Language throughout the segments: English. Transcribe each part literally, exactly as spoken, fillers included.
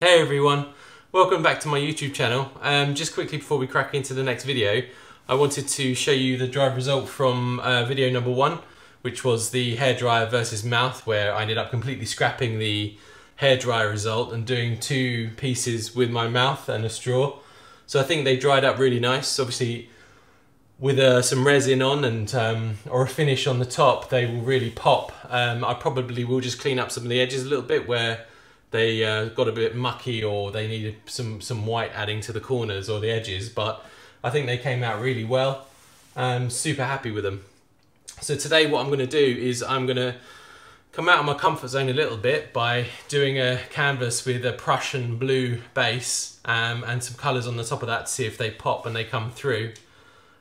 Hey everyone, welcome back to my YouTube channel. Um, just quickly before we crack into the next video, I wanted to show you the drive result from uh, video number one, which was the hairdryer versus mouth, where I ended up completely scrapping the hairdryer result and doing two pieces with my mouth and a straw. So I think they dried up really nice. Obviously with uh, some resin on and um, or a finish on the top, they will really pop. Um, I probably will just clean up some of the edges a little bit where they uh, got a bit mucky or they needed some, some white adding to the corners or the edges, but I think they came out really well. I'm super happy with them. So today what I'm going to do is I'm going to come out of my comfort zone a little bit by doing a canvas with a Prussian blue base um, and some colours on the top of that to see if they pop and they come through.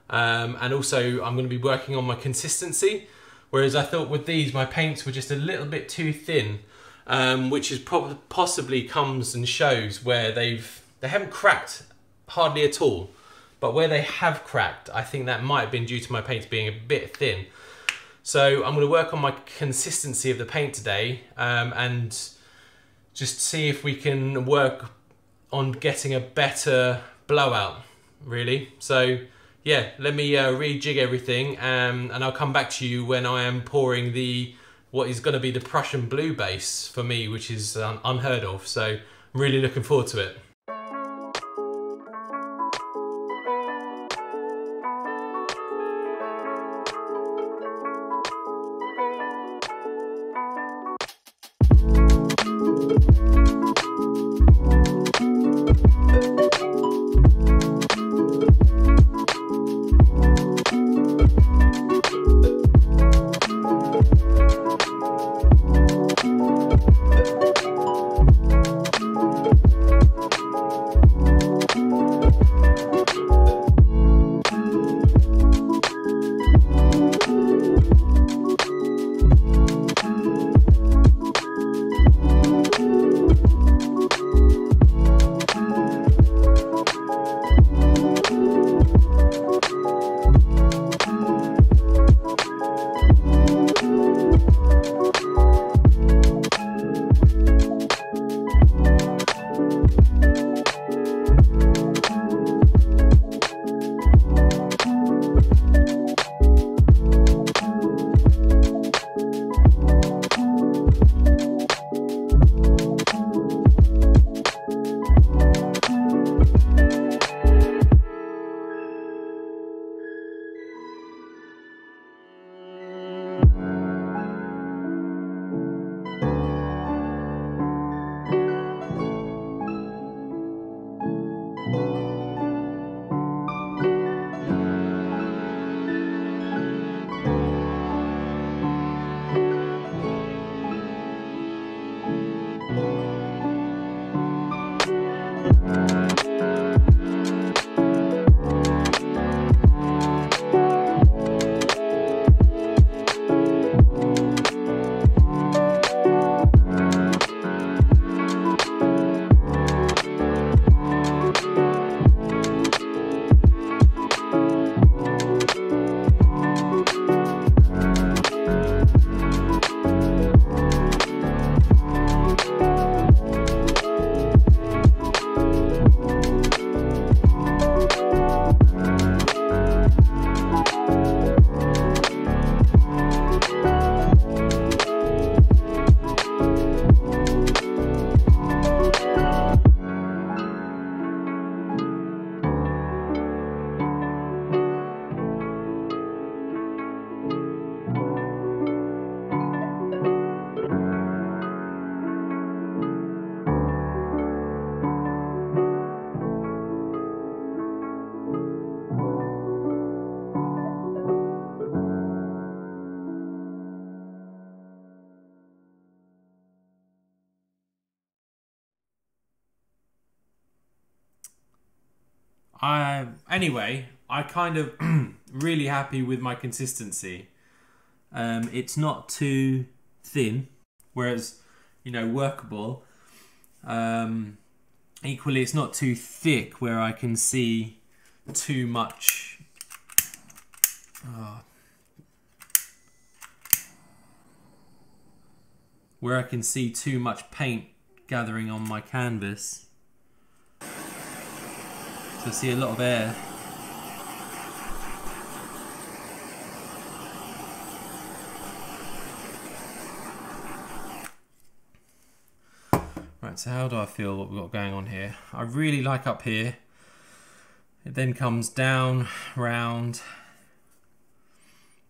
Um, and also I'm going to be working on my consistency, whereas I thought with these my paints were just a little bit too thin, um, which is probably possibly comes and shows where they've, they haven't cracked hardly at all. But where they have cracked, I think that might have been due to my paints being a bit thin. So I'm going to work on my consistency of the paint today um, and just see if we can work on getting a better blowout, really. So yeah, let me uh, rejig everything um, and I'll come back to you when I am pouring the what is going to be the Prussian blue base for me, which is um, unheard of. So I'm really looking forward to it. I, anyway, I kind of really happy with my consistency. Um, it's not too thin, whereas, you know, workable. Um, equally, it's not too thick where I can see too much. Uh, where I can see too much paint gathering on my canvas. So I see a lot of air. Right, so how do I feel what we've got going on here? I really like up here. It then comes down, round,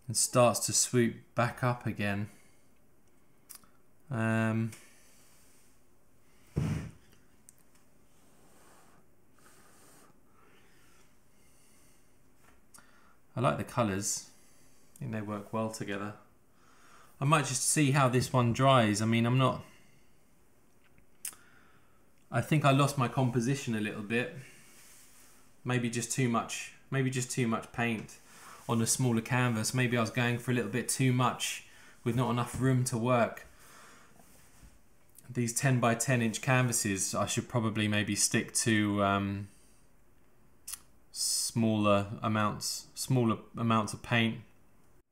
and starts to swoop back up again. Um, I like the colours. I think they work well together. I might just see how this one dries. I mean, I'm not... I think I lost my composition a little bit. Maybe just too much. Maybe just too much paint on a smaller canvas. Maybe I was going for a little bit too much with not enough room to work. These ten by ten inch canvases, I should probably maybe stick to um, smaller amounts, smaller amounts of paint.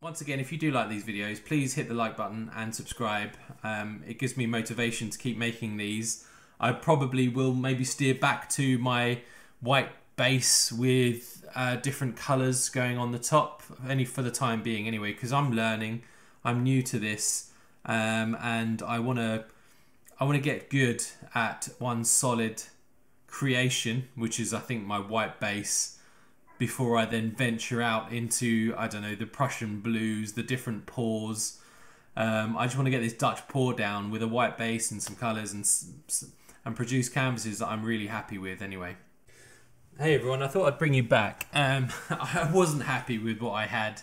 Once again, if you do like these videos, please hit the like button and subscribe. Um, it gives me motivation to keep making these. I probably will maybe steer back to my white base with uh, different colours going on the top, only for the time being anyway, because I'm learning, I'm new to this, um, and I want to I want to get good at one solid creation, which is I think my white base, before I then venture out into, I don't know, the Prussian blues, the different pours. Um, I just want to get this Dutch pour down with a white base and some colours and and produce canvases that I'm really happy with anyway. Hey everyone, I thought I'd bring you back. Um, I wasn't happy with what I had.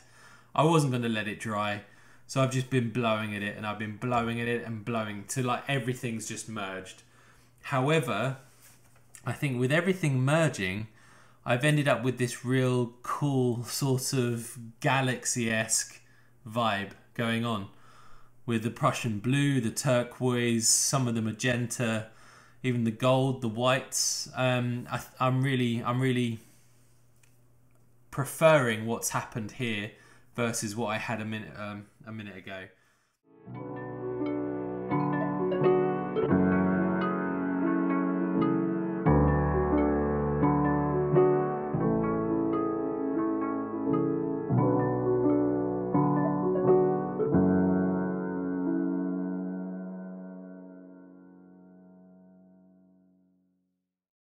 I wasn't going to let it dry. So I've just been blowing at it and I've been blowing at it and blowing till like everything's just merged. However, I think with everything merging, I've ended up with this real cool sort of galaxy-esque vibe going on. With the Prussian blue, the turquoise, some of the magenta, even the gold, the whites. Um, I, I'm really, I'm really preferring what's happened here versus what I had a minute, um, a minute ago.